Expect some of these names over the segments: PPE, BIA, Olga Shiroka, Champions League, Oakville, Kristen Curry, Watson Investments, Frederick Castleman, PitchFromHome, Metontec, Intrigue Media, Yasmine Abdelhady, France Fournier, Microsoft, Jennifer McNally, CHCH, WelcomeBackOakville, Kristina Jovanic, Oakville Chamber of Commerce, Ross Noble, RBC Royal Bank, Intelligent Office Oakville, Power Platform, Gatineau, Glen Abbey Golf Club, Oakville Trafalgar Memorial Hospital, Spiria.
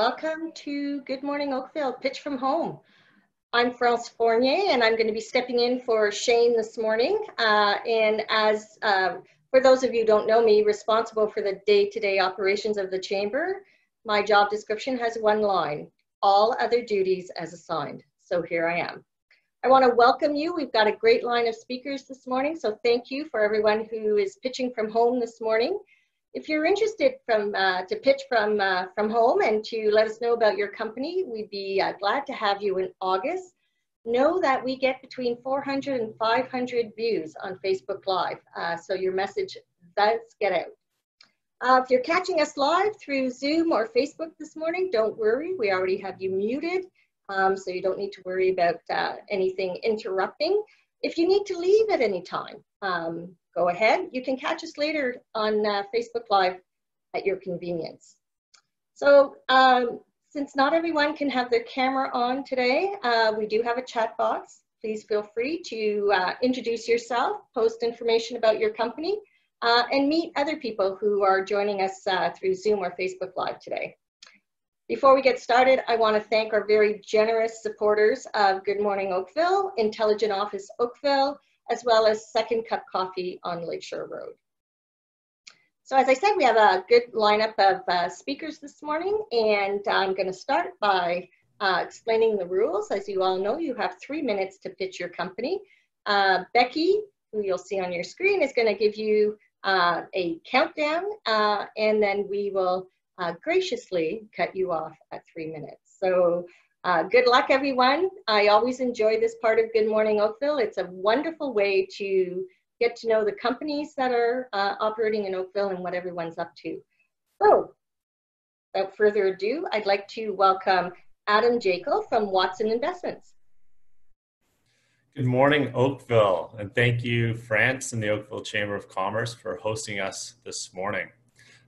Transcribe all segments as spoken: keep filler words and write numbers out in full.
Welcome to Good Morning Oakville, Pitch from Home. I'm France Fournier and I'm going to be stepping in for Shane this morning. Uh, and as, um, for those of you who don't know me, responsible for the day-to-day operations of the Chamber, my job description has one line, all other duties as assigned. So here I am. I want to welcome you. We've got a great line of speakers this morning, so thank you for everyone who is pitching from home this morning. If you're interested from, uh, to pitch from, uh, from home and to let us know about your company, we'd be uh, glad to have you in August. Know that we get between four hundred and five hundred views on Facebook Live, uh, so your message does get out. Uh, if you're catching us live through Zoom or Facebook this morning, don't worry, we already have you muted, um, so you don't need to worry about uh, anything interrupting. If you need to leave at any time, um, go ahead. You can catch us later on uh, Facebook Live at your convenience. So um, since not everyone can have their camera on today, uh, we do have a chat box. Please feel free to uh, introduce yourself, post information about your company, uh, and meet other people who are joining us uh, through Zoom or Facebook Live today. Before we get started, I want to thank our very generous supporters of Good Morning Oakville, Intelligent Office Oakville, as well as Second Cup Coffee on Lakeshore Road. So as I said, we have a good lineup of uh, speakers this morning, and I'm going to start by uh, explaining the rules. As you all know, you have three minutes to pitch your company. Uh, Becky, who you'll see on your screen, is going to give you uh, a countdown, uh, and then we will uh, graciously cut you off at three minutes. So. Uh, good luck, everyone. I always enjoy this part of Good Morning Oakville. It's a wonderful way to get to know the companies that are uh, operating in Oakville and what everyone's up to. So, without further ado, I'd like to welcome Adam Jaekel from Watson Investments. Good morning, Oakville, and thank you, France and the Oakville Chamber of Commerce for hosting us this morning.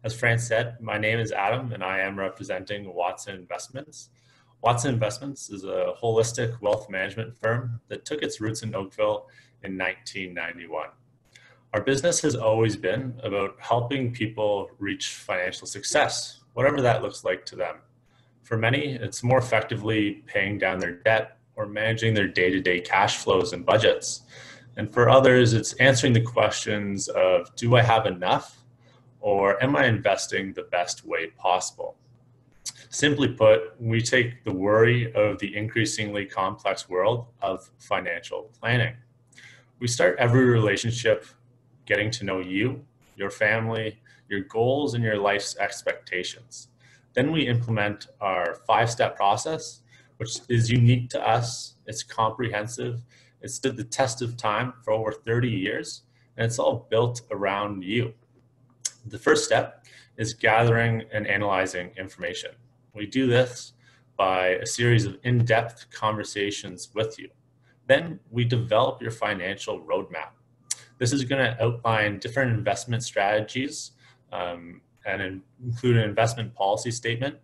As France said, my name is Adam, and I am representing Watson Investments. Watson Investments is a holistic wealth management firm that took its roots in Oakville in nineteen ninety-one. Our business has always been about helping people reach financial success, whatever that looks like to them. For many, it's more effectively paying down their debt or managing their day-to-day cash flows and budgets. And for others, it's answering the questions of, do I have enough, or am I investing the best way possible? Simply put, we take the worry of the increasingly complex world of financial planning. We start every relationship getting to know you, your family, your goals, and your life's expectations. Then we implement our five-step process, which is unique to us. It's comprehensive. It's stood the test of time for over thirty years, and it's all built around you. The first step is gathering and analyzing information. We do this by a series of in-depth conversations with you. Then we develop your financial roadmap. This is going to outline different investment strategies um, and include an investment policy statement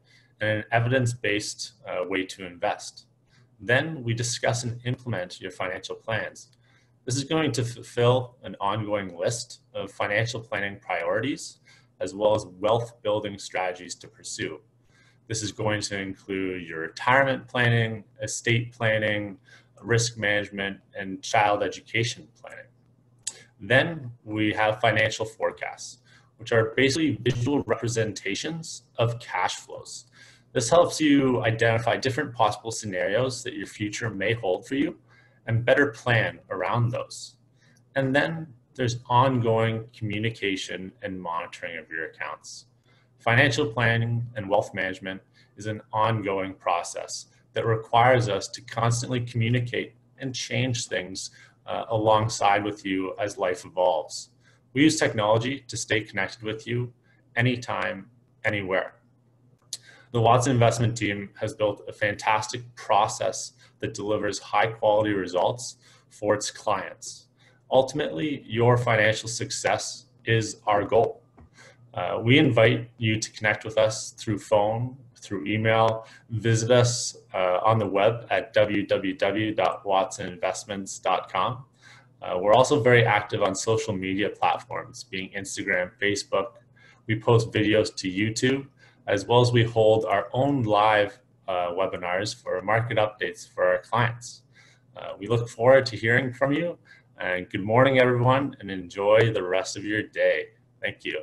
and an evidence-based uh, way to invest. Then we discuss and implement your financial plans. This is going to fulfill an ongoing list of financial planning priorities as well as wealth-building strategies to pursue. This is going to include your retirement planning, estate planning, risk management, and child education planning. Then we have financial forecasts, which are basically visual representations of cash flows. This helps you identify different possible scenarios that your future may hold for you and better plan around those. And then there's ongoing communication and monitoring of your accounts. Financial planning and wealth management is an ongoing process that requires us to constantly communicate and change things uh, alongside with you as life evolves. We use technology to stay connected with you anytime, anywhere. The Watson investment team has built a fantastic process that delivers high quality results for its clients. Ultimately, your financial success is our goal. Uh, we invite you to connect with us through phone, through email, visit us uh, on the web at w w w dot watson investments dot com. Uh, we're also very active on social media platforms, being Instagram, Facebook. We post videos to YouTube as well as we hold our own live uh, webinars for market updates for our clients. Uh, we look forward to hearing from you, and good morning, everyone, and enjoy the rest of your day. Thank you.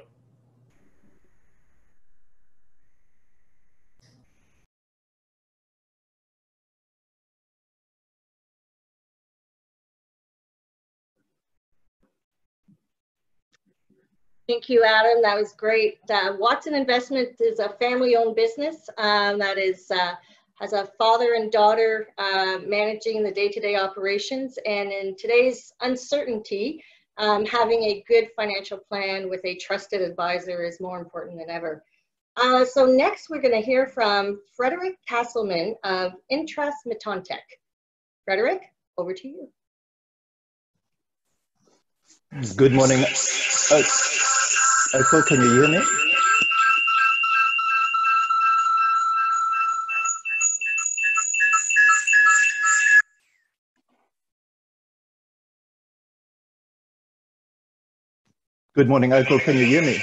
Thank you, Adam. That was great. Uh, Watson Investments is a family-owned business um, that is uh, has a father and daughter uh, managing the day-to-day operations. And in today's uncertainty, um, having a good financial plan with a trusted advisor is more important than ever. Uh, so next, we're going to hear from Frederick Castleman of Intrust Metontec. Frederick, over to you. Good morning. Oh. So can you hear me? Good morning, Oakville. Can you hear me?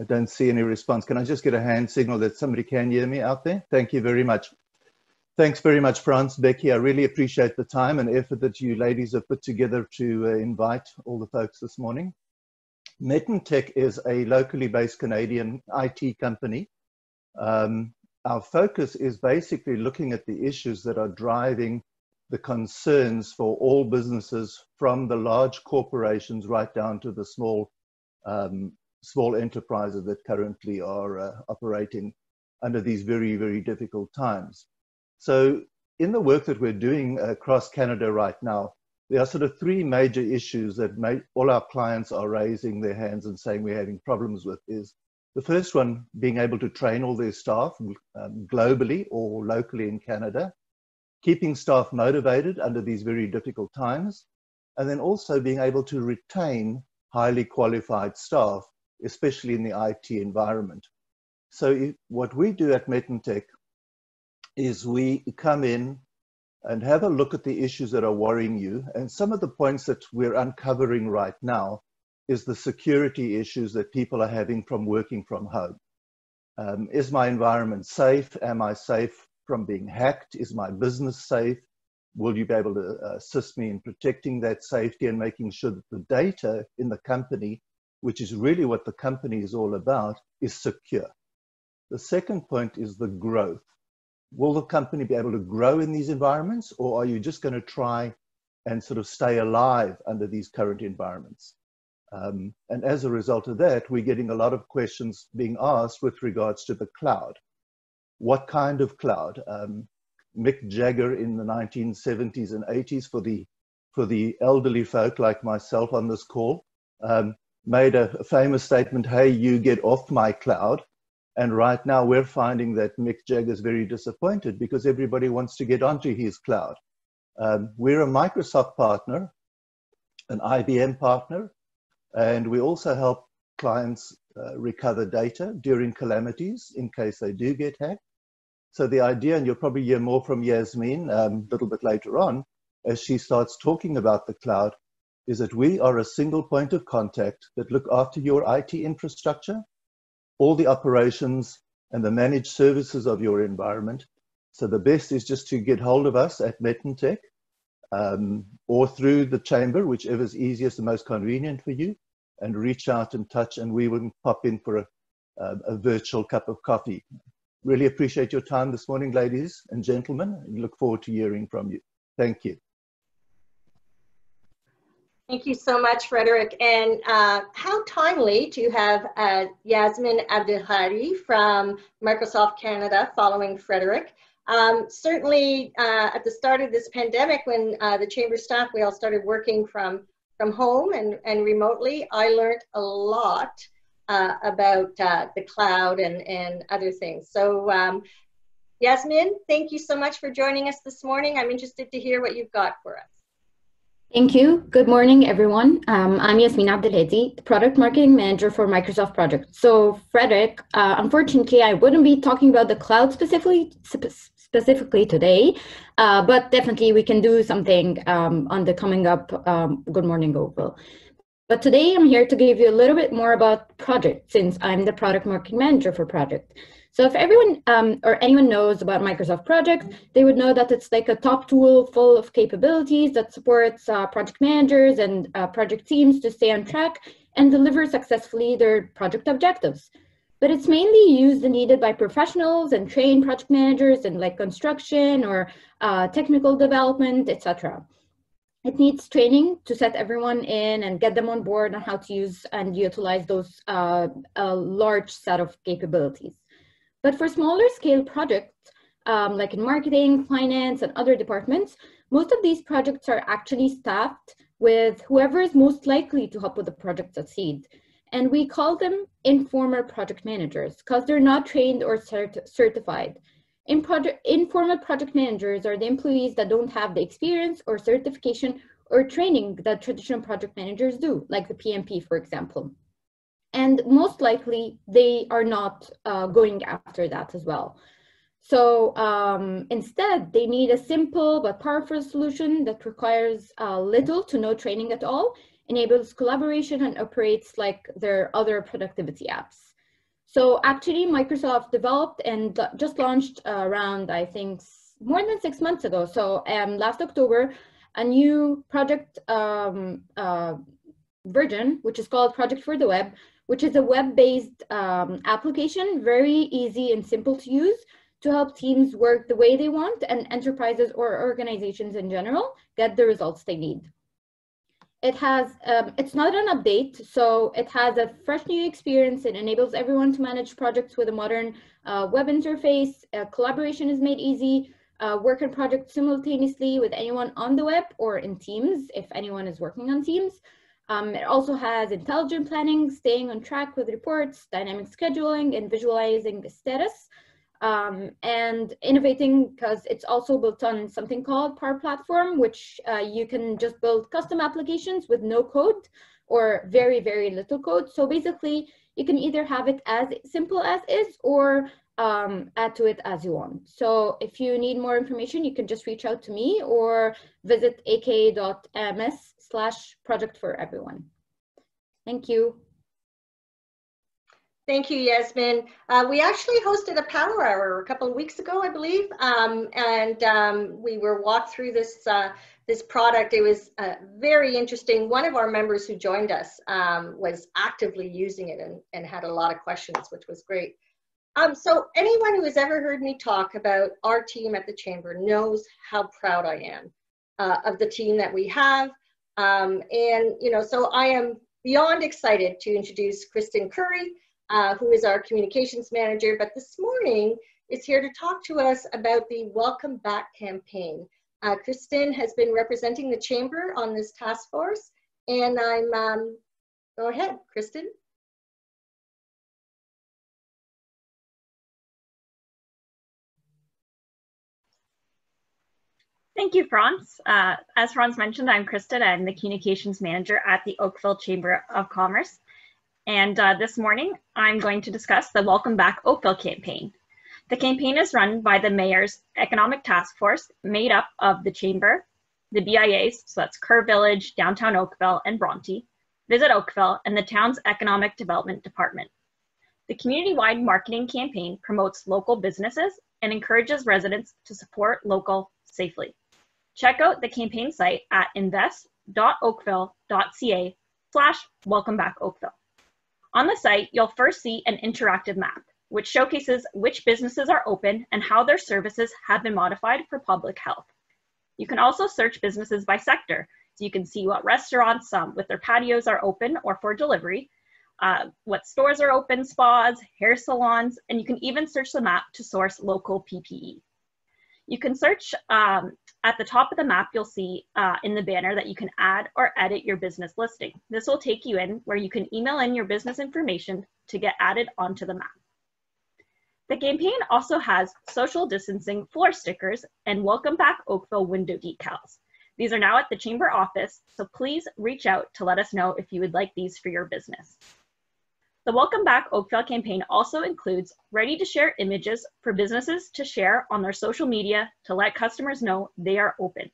I don't see any response. Can I just get a hand signal that somebody can hear me out there? Thank you very much. Thanks very much, France, Becky. I really appreciate the time and effort that you ladies have put together to uh, invite all the folks this morning. Metontec is a locally based Canadian I T company. Um, our focus is basically looking at the issues that are driving the concerns for all businesses, from the large corporations right down to the small, um, small enterprises that currently are uh, operating under these very, very difficult times. So in the work that we're doing across Canada right now, there are sort of three major issues that make all our clients are raising their hands and saying we're having problems with. Is the first one, being able to train all their staff um, globally or locally in Canada, keeping staff motivated under these very difficult times, and then also being able to retain highly qualified staff, especially in the I T environment. So if, what we do at Metontec is we come in and have a look at the issues that are worrying you. And some of the points that we're uncovering right now is the security issues that people are having from working from home. Um, is my environment safe? Am I safe from being hacked? Is my business safe? Will you be able to assist me in protecting that safety and making sure that the data in the company, which is really what the company is all about, is secure? The second point is the growth. Will the company be able to grow in these environments, or are you just going to try and sort of stay alive under these current environments? Um, and as a result of that, we're getting a lot of questions being asked with regards to the cloud. What kind of cloud? Um, Mick Jagger in the nineteen seventies and eighties, for the, for the elderly folk like myself on this call, um, made a, a famous statement, "Hey, you get off my cloud." And right now we're finding that Mick Jagger is very disappointed because everybody wants to get onto his cloud. Um, we're a Microsoft partner, an I B M partner, and we also help clients uh, recover data during calamities in case they do get hacked. So the idea, and you'll probably hear more from Yasmine um, a little bit later on, as she starts talking about the cloud, is that we are a single point of contact that look after your I T infrastructure, all the operations and the managed services of your environment. So the best is just to get hold of us at Metontec um, or through the chamber, whichever is easiest and most convenient for you, and reach out and touch, and we will pop in for a, a, a virtual cup of coffee. Really appreciate your time this morning, ladies and gentlemen, and look forward to hearing from you. Thank you. Thank you so much, Frederick. And uh, how timely to have uh, Yasmine Abdelhady from Microsoft Canada following Frederick. Um, certainly uh, at the start of this pandemic, when uh, the chamber staff, we all started working from, from home and, and remotely, I learned a lot uh, about uh, the cloud and, and other things. So um, Yasmine, thank you so much for joining us this morning. I'm interested to hear what you've got for us. Thank you. Good morning, everyone. Um, I'm Yasmine Abdelhady, Product Marketing Manager for Microsoft Project. So, Frederick, uh, unfortunately, I wouldn't be talking about the cloud specifically sp specifically today, uh, but definitely we can do something um, on the coming up um, Good Morning Oakville. But today I'm here to give you a little bit more about Project, since I'm the product marketing manager for Project. So if everyone um, or anyone knows about Microsoft Project, they would know that it's like a top tool full of capabilities that supports uh, project managers and uh, project teams to stay on track and deliver successfully their project objectives. But it's mainly used and needed by professionals and trained project managers in like construction or uh, technical development, et cetera. It needs training to set everyone in and get them on board on how to use and utilize those uh, a large set of capabilities. But for smaller scale projects, um, like in marketing, finance, and other departments, most of these projects are actually staffed with whoever is most likely to help with the project succeed. And we call them informal project managers because they're not trained or cert certified. In project, informal project managers are the employees that don't have the experience or certification or training that traditional project managers do, like the P M P, for example. And most likely, they are not uh, going after that as well. So um, instead, they need a simple but powerful solution that requires uh, little to no training at all, enables collaboration, and operates like their other productivity apps. So actually, Microsoft developed and just launched around, I think, more than six months ago. So um, last October, a new project um, uh, version, which is called Project for the Web, which is a web-based um, application, very easy and simple to use to help teams work the way they want and enterprises or organizations in general get the results they need. It has, um, it's not an update, so it has a fresh new experience. It enables everyone to manage projects with a modern uh, web interface. Uh, collaboration is made easy. Uh, work on projects simultaneously with anyone on the web or in Teams, if anyone is working on Teams. Um, it also has intelligent planning, staying on track with reports, dynamic scheduling, and visualizing the status, um, and innovating because it's also built on something called Power Platform, which uh, you can just build custom applications with no code or very, very little code. So basically, you can either have it as simple as is or um, add to it as you want. So if you need more information, you can just reach out to me or visit aka.ms slash project for everyone. Thank you. Thank you, Yasmine. Uh, we actually hosted a power hour a couple of weeks ago, I believe, um, and um, we were walked through this uh, this product. It was uh, very interesting. One of our members who joined us um, was actively using it and, and had a lot of questions, which was great. Um, so anyone who has ever heard me talk about our team at the Chamber knows how proud I am uh, of the team that we have. Um, and, you know, so I am beyond excited to introduce Kristen Curry, Uh, who is our communications manager, but this morning is here to talk to us about the Welcome Back campaign. Uh, Kristen has been representing the Chamber on this task force, and I'm, um, go ahead, Kristen. Thank you, Franz. Uh, as Franz mentioned, I'm Kristen. I'm the communications manager at the Oakville Chamber of Commerce. And uh, this morning, I'm going to discuss the Welcome Back Oakville campaign. The campaign is run by the Mayor's Economic Task Force, made up of the Chamber, the B I As, so that's Kerr Village, Downtown Oakville, and Bronte, Visit Oakville, and the town's Economic Development Department. The community-wide marketing campaign promotes local businesses and encourages residents to support local safely. Check out the campaign site at invest.oakville.ca slash Welcome Back Oakville. On the site, you'll first see an interactive map, which showcases which businesses are open and how their services have been modified for public health. You can also search businesses by sector, so you can see what restaurants um, with their patios are open or for delivery, uh, what stores are open, spas, hair salons, and you can even search the map to source local P P E. You can search um, at the top of the map, you'll see uh, in the banner that you can add or edit your business listing. This will take you in where you can email in your business information to get added onto the map. The campaign also has social distancing floor stickers and Welcome Back Oakville window decals. These are now at the Chamber office, so please reach out to let us know if you would like these for your business. The Welcome Back Oakville campaign also includes ready-to-share images for businesses to share on their social media to let customers know they are open.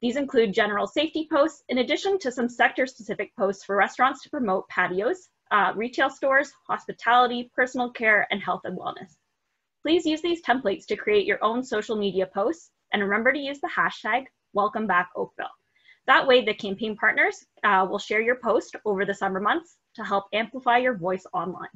These include general safety posts, in addition to some sector-specific posts for restaurants to promote patios, uh, retail stores, hospitality, personal care, and health and wellness. Please use these templates to create your own social media posts, and remember to use the hashtag WelcomeBackOakville. That way, the campaign partners uh, will share your post over the summer months to help amplify your voice online.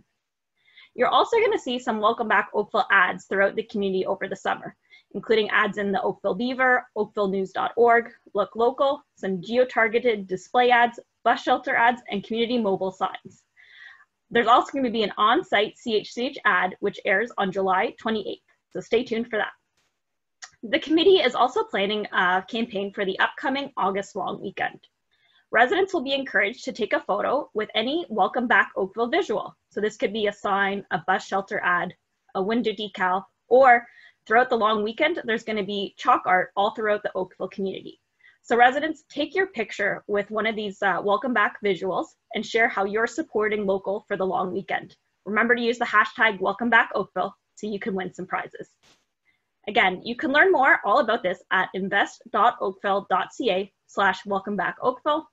You're also going to see some Welcome Back Oakville ads throughout the community over the summer, including ads in the Oakville Beaver, oakville news dot org, Look Local, some geo-targeted display ads, bus shelter ads, and community mobile signs. There's also going to be an on-site C H C H ad, which airs on July twenty-eighth, so stay tuned for that. The committee is also planning a campaign for the upcoming August long weekend. Residents will be encouraged to take a photo with any Welcome Back Oakville visual. So this could be a sign, a bus shelter ad, a window decal, or throughout the long weekend, there's going to be chalk art all throughout the Oakville community. So residents, take your picture with one of these uh, Welcome Back visuals and share how you're supporting local for the long weekend. Remember to use the hashtag WelcomeBackOakville so you can win some prizes. Again, you can learn more all about this at invest dot oakville dot c a slash welcome back oakville,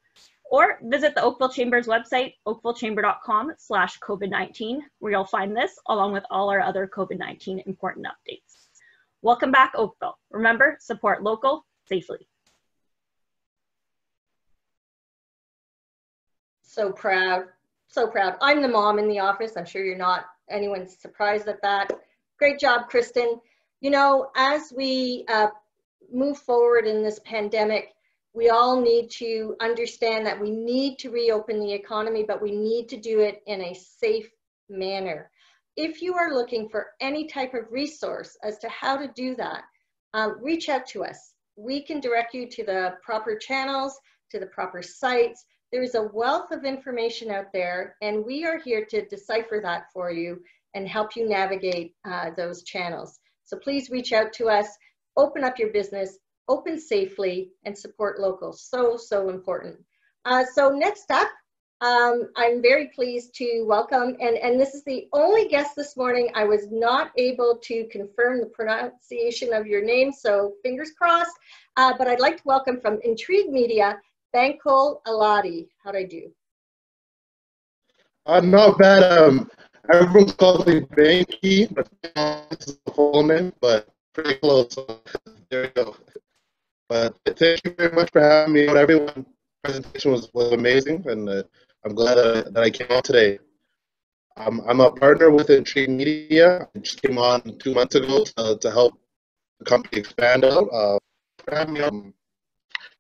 or visit the Oakville Chamber's website, oakville chamber dot com slash covid nineteen, where you'll find this along with all our other COVID nineteen important updates. Welcome Back Oakville. Remember, support local safely. So proud, so proud. I'm the mom in the office. I'm sure you're not, anyone's surprised at that. Great job, Kristen. You know, as we uh, move forward in this pandemic, we all need to understand that we need to reopen the economy, but we need to do it in a safe manner. If you are looking for any type of resource as to how to do that, um, reach out to us. We can direct you to the proper channels, to the proper sites. There is a wealth of information out there, and we are here to decipher that for you and help you navigate uh, those channels. So please reach out to us, open up your business, open safely, and support local. So, so important. Uh, so next up, um, I'm very pleased to welcome, and, and this is the only guest this morning. I was not able to confirm the pronunciation of your name, so fingers crossed, uh, but I'd like to welcome from Intrigue Media, Bankole Alade. How'd I do? Uh, not bad. Um, Everyone calls me Banky, but this is the full name, but pretty close. There you go. But thank you very much for having me. Everyone's presentation was, was amazing, and uh, I'm glad uh, that I came on today. Um, I'm a partner with Intrigue Media. I just came on two months ago to, to help the company expand out. Uh, um,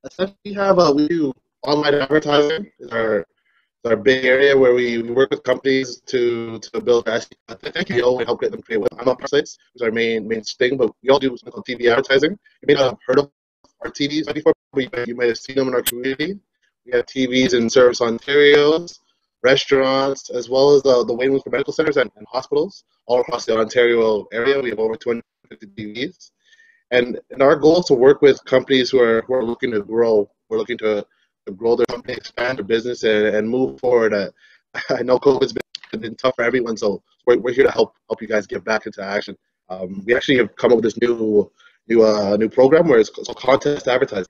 essentially, we have uh, we do online advertising. Our our big area where we work with companies to, to build their S E O and help get them create web. I'm on websites, which is our main, main thing, but we all do something called T V advertising. You may not have heard of our T Vs before, but you might have seen them in our community. We have T Vs in Service Ontario's, restaurants, as well as uh, the waiting rooms for medical centers and, and hospitals all across the Ontario area. We have over two hundred fifty T Vs. And, and our goal is to work with companies who are, who are looking to grow. We're looking to to grow their company, expand their business, and, and move forward. Uh, I know COVID's been, been tough for everyone, so we're, we're here to help help you guys get back into action. Um, we actually have come up with this new new uh, new program where it's called contest advertising.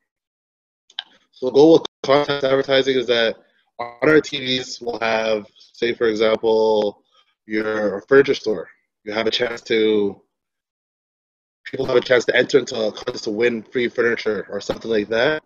So the goal with contest advertising is that on our T Vs we'll have, say for example, your furniture store. You have a chance to people have a chance to enter into a contest to win free furniture or something like that.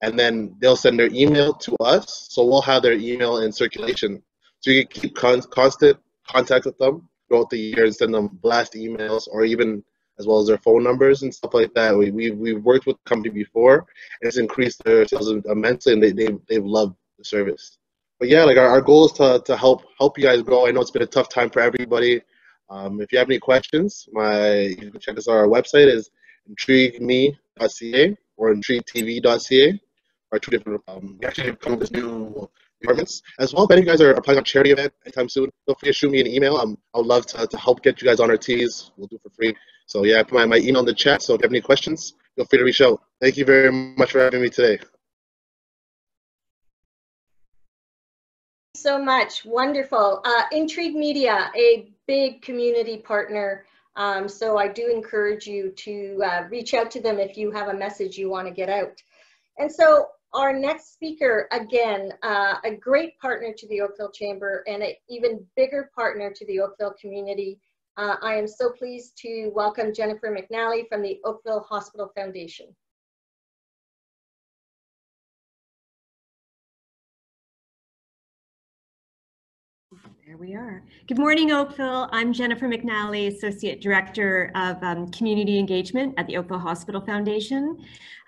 And then they'll send their email to us, so we'll have their email in circulation. So you can keep con constant contact with them throughout the year and send them blast emails, or even as well as their phone numbers and stuff like that. We, we, we've worked with the company before, and it's increased their sales immensely, and they, they've, they've loved the service. But yeah, like our, our goal is to, to help help you guys grow. I know it's been a tough time for everybody. Um, if you have any questions, my, you can check us out. Our website is intrigue me dot c a. or intrigue t v dot c a, are two different, um, we actually have come up with new departments. As well, if any of you guys are planning on a charity event anytime soon, feel free to shoot me an email. Um, I would love to, to help get you guys on our T Vs. We'll do it for free. So yeah, I put my, my email in the chat, so if you have any questions, feel free to reach out. Thank you very much for having me today. Thank you so much, wonderful. Uh, Intrigue Media, a big community partner. Um, so I do encourage you to uh, reach out to them if you have a message you want to get out. And so our next speaker, again, uh, a great partner to the Oakville Chamber and an even bigger partner to the Oakville community. Uh, I am so pleased to welcome Jennifer McNally from the Oakville Hospital Foundation. There we are. Good morning, Oakville. I'm Jennifer McNally, Associate Director of um, Community Engagement at the Oakville Hospital Foundation.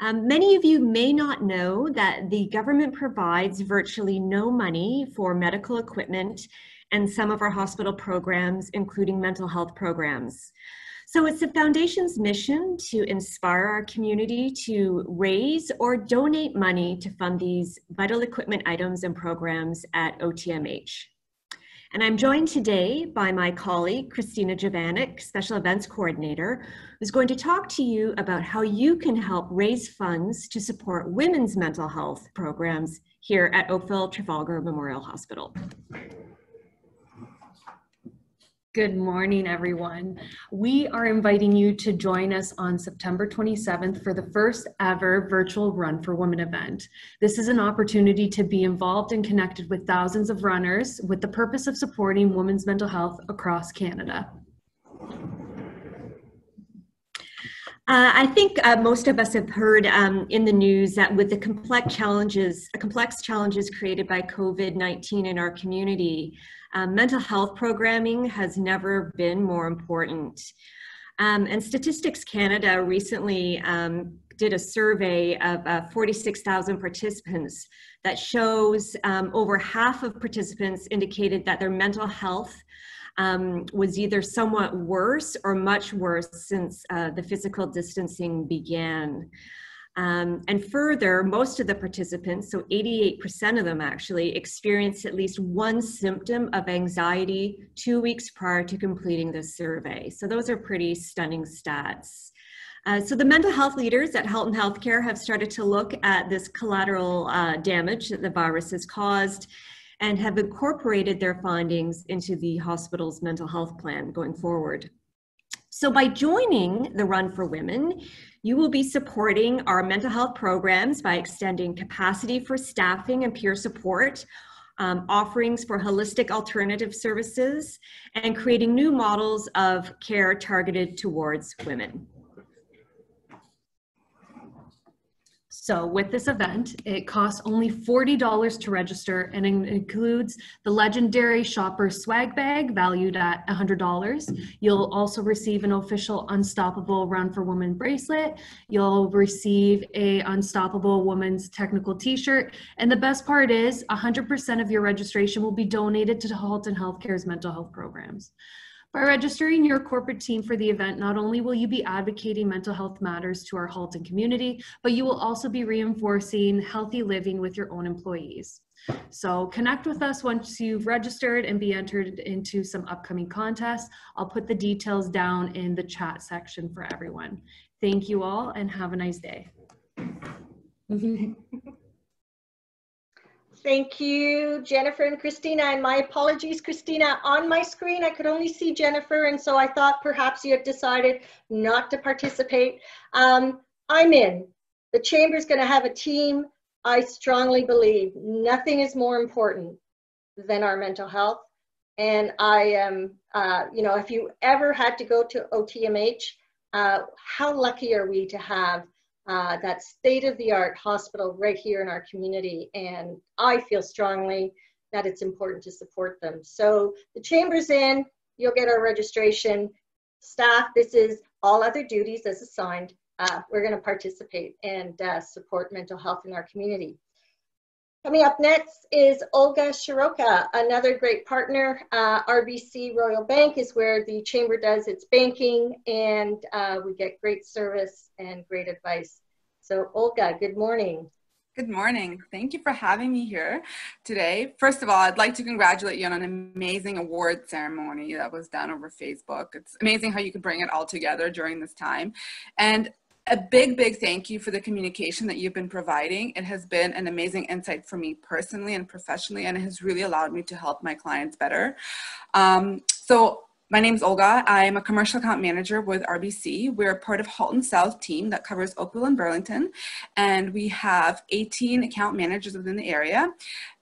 Um, many of you may not know that the government provides virtually no money for medical equipment and some of our hospital programs, including mental health programs. So it's the Foundation's mission to inspire our community to raise or donate money to fund these vital equipment items and programs at O T M H. And I'm joined today by my colleague, Kristina Jovanic, Special Events Coordinator, who's going to talk to you about how you can help raise funds to support women's mental health programs here at Oakville Trafalgar Memorial Hospital. Good morning, everyone. We are inviting you to join us on September twenty-seventh for the first ever virtual Run for Women event. This is an opportunity to be involved and connected with thousands of runners with the purpose of supporting women's mental health across Canada. Uh, I think uh, most of us have heard um, in the news that with the complex challenges, complex challenges created by COVID nineteen in our community, um, mental health programming has never been more important. Um, and Statistics Canada recently um, did a survey of uh, forty-six thousand participants that shows um, over half of participants indicated that their mental health Um, was either somewhat worse or much worse since uh, the physical distancing began. Um, and further, most of the participants, so eighty-eight percent of them actually, experienced at least one symptom of anxiety two weeks prior to completing the survey. So those are pretty stunning stats. Uh, so the mental health leaders at Halton Healthcare have started to look at this collateral uh, damage that the virus has caused and have incorporated their findings into the hospital's mental health plan going forward. So by joining the Run for Women, you will be supporting our mental health programs by extending capacity for staffing and peer support, um, offerings for holistic alternative services, and creating new models of care targeted towards women. So with this event, it costs only forty dollars to register and it includes the legendary shopper swag bag valued at one hundred dollars. You'll also receive an official Unstoppable Run for Women bracelet. You'll receive a Unstoppable Women's technical t-shirt. And the best part is one hundred percent of your registration will be donated to Halton Healthcare's mental health programs. By registering your corporate team for the event, not only will you be advocating mental health matters to our Halton community, but you will also be reinforcing healthy living with your own employees. So connect with us once you've registered and be entered into some upcoming contests. I'll put the details down in the chat section for everyone. Thank you all and have a nice day. Thank you, Jennifer and Kristina, and my apologies, Kristina. On my screen, I could only see Jennifer, and so I thought perhaps you had decided not to participate. Um, I'm in. The Chamber's gonna have a team. I strongly believe nothing is more important than our mental health. And I am, uh, you know, if you ever had to go to O T M H, uh, how lucky are we to have Uh, that state-of-the-art hospital right here in our community, and I feel strongly that it's important to support them. So the Chamber's in, you'll get our registration. Staff, this is all other duties as assigned. Uh, we're going to participate and uh, support mental health in our community. Coming up next is Olga Shiroka, another great partner. Uh, R B C Royal Bank is where the Chamber does its banking, and uh, we get great service and great advice. So Olga, good morning. Good morning. Thank you for having me here today. First of all, I'd like to congratulate you on an amazing award ceremony that was done over Facebook. It's amazing how you could bring it all together during this time. And a big, big thank you for the communication that you've been providing. It has been an amazing insight for me personally and professionally, and it has really allowed me to help my clients better. Um, so My name is Olga. I'm a commercial account manager with R B C. We're part of Halton South team that covers Oakville and Burlington. And we have eighteen account managers within the area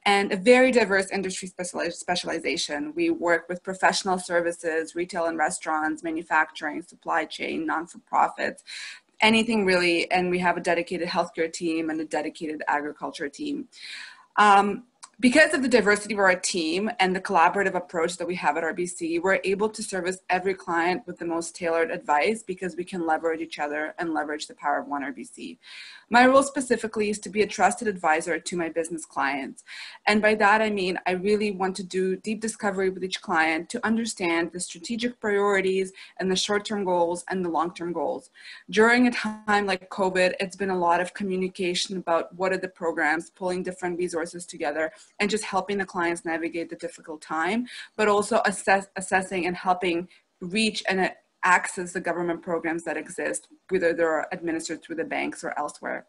and a very diverse industry specialization. We work with professional services, retail and restaurants, manufacturing, supply chain, non-for-profits, anything really. And we have a dedicated healthcare team and a dedicated agriculture team. Um, Because of the diversity of our team and the collaborative approach that we have at R B C, we're able to service every client with the most tailored advice because we can leverage each other and leverage the power of one R B C. My role specifically is to be a trusted advisor to my business clients. And by that, I mean, I really want to do deep discovery with each client to understand the strategic priorities and the short-term goals and the long-term goals. During a time like COVID, it's been a lot of communication about what are the programs, pulling different resources together, and just helping the clients navigate the difficult time, but also assess, assessing and helping reach and access the government programs that exist, whether they're administered through the banks or elsewhere.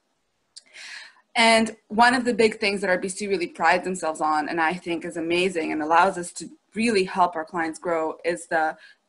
And one of the big things that R B C really prides themselves on, and I think is amazing and allows us to really help our clients grow, is the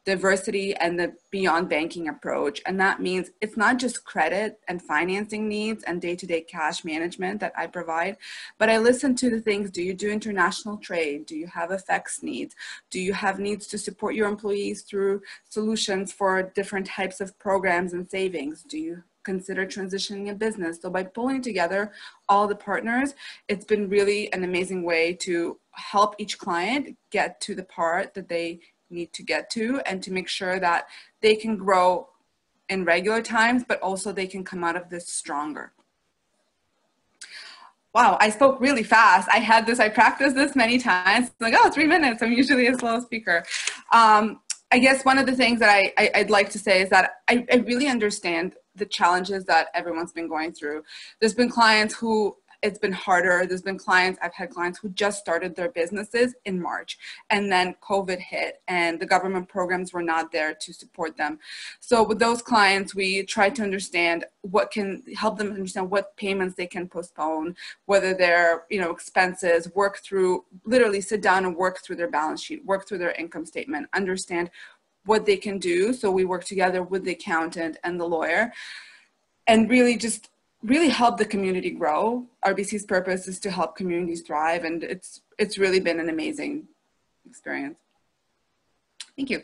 diversity and the beyond banking approach. And that means it's not just credit and financing needs and day-to-day cash management that I provide, but I listen to the things. Do you do international trade? Do you have F X needs? Do you have needs to support your employees through solutions for different types of programs and savings? Do you consider transitioning a business? So by pulling together all the partners, it's been really an amazing way to help each client get to the part that they need to get to, and to make sure that they can grow in regular times, but also they can come out of this stronger. Wow, I spoke really fast. I had this, I practiced this many times. I'm like, oh, three minutes. I'm usually a slow speaker. Um, I guess one of the things that I, I, I'd like to say is that I, I really understand the challenges that everyone's been going through. There's been clients who it's been harder. There's been clients, I've had clients who just started their businesses in March, and then COVID hit and the government programs were not there to support them. So with those clients, we try to understand what can help them understand what payments they can postpone, whether they're, you know, expenses, work through, literally sit down and work through their balance sheet, work through their income statement, understand what they can do. So we work together with the accountant and the lawyer and really just really help the community grow. R B C's purpose is to help communities thrive, and it's it's really been an amazing experience. Thank you.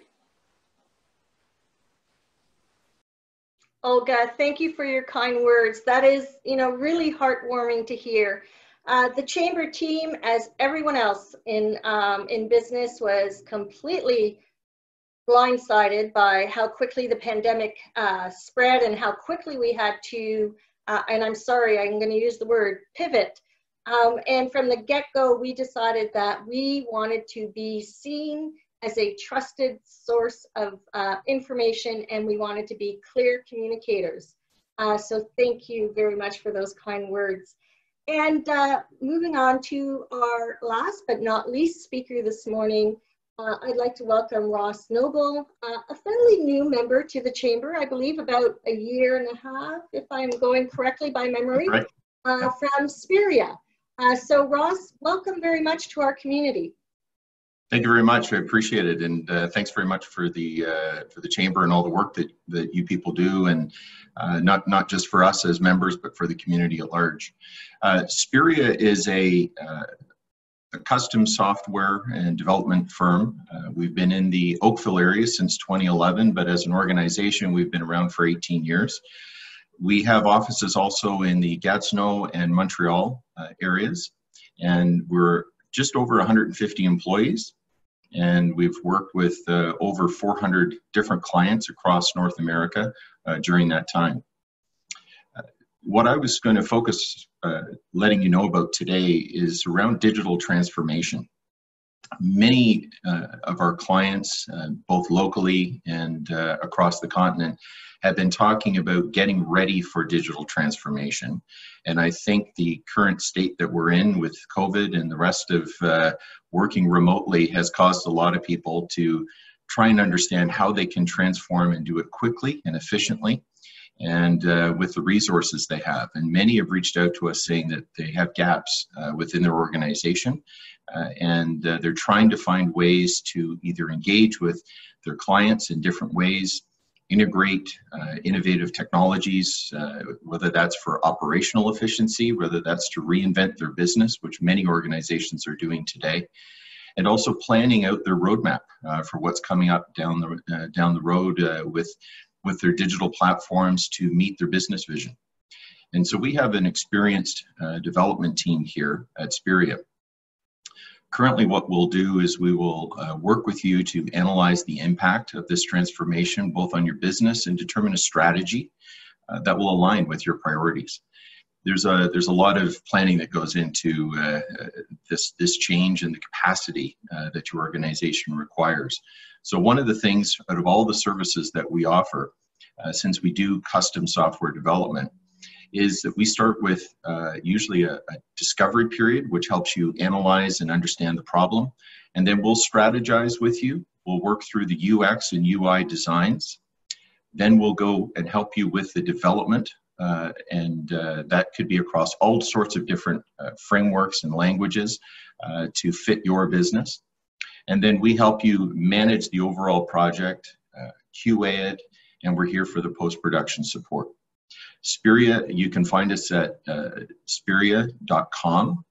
Olga, thank you for your kind words. That is, you know, really heartwarming to hear. Uh, the chamber team, as everyone else in um, in business, was completely blindsided by how quickly the pandemic uh, spread and how quickly we had to. Uh, and I'm sorry, I'm going to use the word pivot. Um, and from the get-go, we decided that we wanted to be seen as a trusted source of uh, information, and we wanted to be clear communicators. Uh, so thank you very much for those kind words. And uh, moving on to our last but not least speaker this morning, uh, I'd like to welcome Ross Noble, uh, a fairly new member to the chamber, I believe about a year and a half, if I'm going correctly by memory, right. uh, from Spiria. Uh, so Ross, welcome very much to our community. Thank you very much. I appreciate it, and uh, thanks very much for the uh, for the chamber and all the work that that you people do, and uh, not not just for us as members, but for the community at large. Uh, Spiria is a uh, a custom software and development firm. Uh, we've been in the Oakville area since twenty eleven, but as an organization, we've been around for eighteen years. We have offices also in the Gatineau and Montreal uh, areas, and we're just over one hundred fifty employees, and we've worked with uh, over four hundred different clients across North America uh, during that time. What I was going to focus uh, letting you know about today is around digital transformation. Many uh, of our clients, uh, both locally and uh, across the continent, have been talking about getting ready for digital transformation. And I think the current state that we're in with COVID and the rest of uh, working remotely has caused a lot of people to try and understand how they can transform and do it quickly and efficiently, and uh, with the resources they have. And many have reached out to us saying that they have gaps uh, within their organization, uh, and uh, they're trying to find ways to either engage with their clients in different ways, integrate uh, innovative technologies, uh, whether that's for operational efficiency, whether that's to reinvent their business, which many organizations are doing today, and also planning out their roadmap uh, for what's coming up down the, uh, down the road uh, with, with their digital platforms to meet their business vision. And so we have an experienced uh, development team here at Spiria. Currently, what we'll do is we will uh, work with you to analyze the impact of this transformation, both on your business, and determine a strategy uh, that will align with your priorities. There's a, there's a lot of planning that goes into uh, this, this change and the capacity uh, that your organization requires. So one of the things out of all the services that we offer, uh, since we do custom software development, is that we start with uh, usually a, a discovery period, which helps you analyze and understand the problem. And then we'll strategize with you. We'll work through the U X and U I designs. Then we'll go and help you with the development. Uh, and uh, that could be across all sorts of different uh, frameworks and languages uh, to fit your business. And then we help you manage the overall project, uh, Q A it, and we're here for the post-production support. Spiria, you can find us at uh, spiria dot com,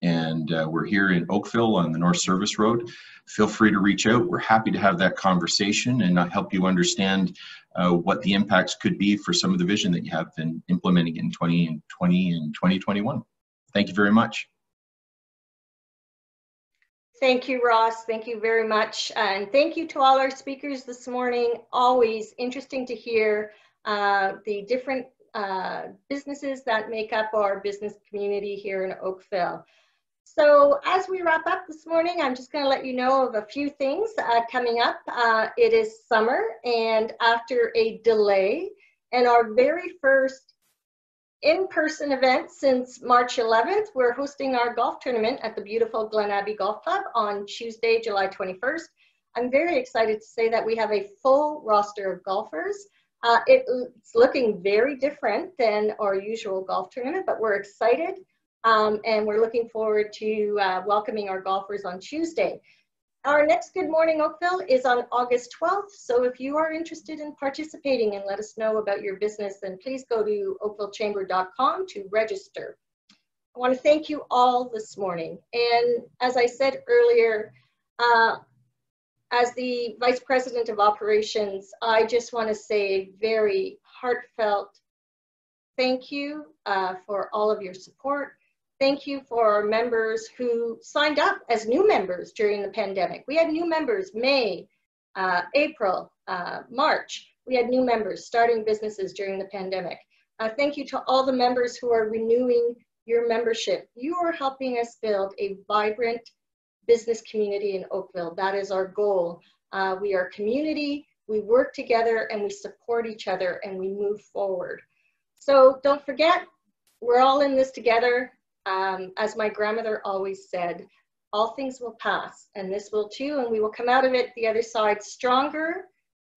and uh, we're here in Oakville on the North Service Road. Feel free to reach out. We're happy to have that conversation and help you understand uh, what the impacts could be for some of the vision that you have been implementing in twenty twenty and twenty twenty-one. Thank you very much. Thank you, Ross. Thank you very much. And thank you to all our speakers this morning. Always interesting to hear Uh, the different uh, businesses that make up our business community here in Oakville. So as we wrap up this morning, I'm just going to let you know of a few things uh, coming up. Uh, it is summer, and after a delay, and our very first in-person event since March eleventh, we're hosting our golf tournament at the beautiful Glen Abbey Golf Club on Tuesday, July twenty-first. I'm very excited to say that we have a full roster of golfers. Uh, it's looking very different than our usual golf tournament, but we're excited um, and we're looking forward to uh, welcoming our golfers on Tuesday. Our next Good Morning Oakville is on August twelfth, so if you are interested in participating and let us know about your business, then please go to oakville chamber dot com to register. I want to thank you all this morning, and as I said earlier, uh, as the Vice President of Operations, I just want to say a very heartfelt thank you uh, for all of your support. Thank you for our members who signed up as new members during the pandemic. We had new members May, uh, April, uh, March. We had new members starting businesses during the pandemic. Uh, thank you to all the members who are renewing your membership. You are helping us build a vibrant business community in Oakville. That is our goal. Uh, we are community, we work together, and we support each other, and we move forward. So don't forget, we're all in this together. Um, as my grandmother always said, all things will pass, and this will too, and we will come out of it the other side stronger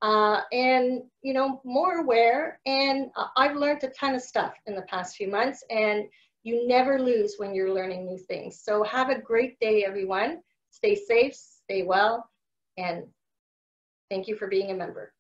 uh, and, you know, more aware. And uh, I've learned a ton of stuff in the past few months, and you never lose when you're learning new things. So have a great day, everyone. Stay safe, stay well, and thank you for being a member.